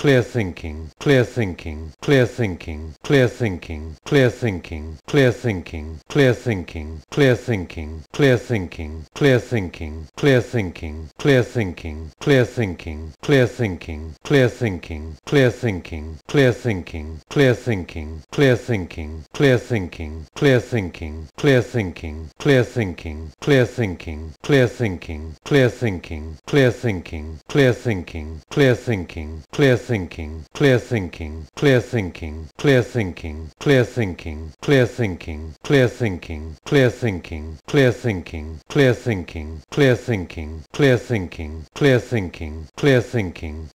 Clear thinking, clear thinking, clear thinking, clear thinking, clear thinking, clear thinking, clear thinking, clear thinking, clear thinking, clear thinking, clear thinking, clear thinking, clear thinking, clear thinking, clear thinking, clear thinking, clear thinking, clear thinking, clear thinking, clear thinking, clear thinking, clear thinking, clear thinking, clear thinking, clear thinking, clear thinking, clear thinking, clear thinking, clear thinking, clear thinking, thinking, clear thinking, clear thinking, clear thinking, clear thinking, clear thinking, clear thinking, clear thinking, clear thinking, clear thinking, clear thinking, clear thinking, clear thinking, clear thinking,